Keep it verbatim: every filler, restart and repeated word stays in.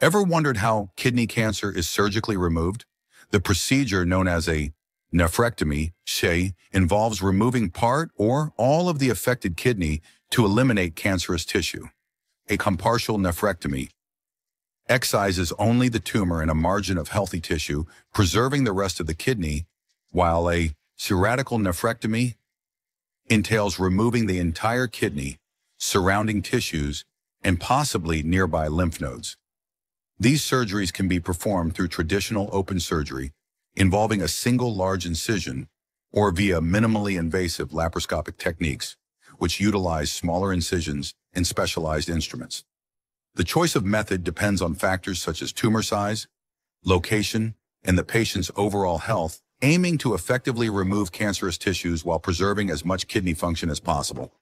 Ever wondered how kidney cancer is surgically removed? The procedure, known as a nephrectomy, she, involves removing part or all of the affected kidney to eliminate cancerous tissue. A partial nephrectomy excises only the tumor and a margin of healthy tissue, preserving the rest of the kidney, while a surgical nephrectomy entails removing the entire kidney, surrounding tissues, and possibly nearby lymph nodes. These surgeries can be performed through traditional open surgery, involving a single large incision, or via minimally invasive laparoscopic techniques, which utilize smaller incisions and specialized instruments. The choice of method depends on factors such as tumor size, location, and the patient's overall health, aiming to effectively remove cancerous tissues while preserving as much kidney function as possible.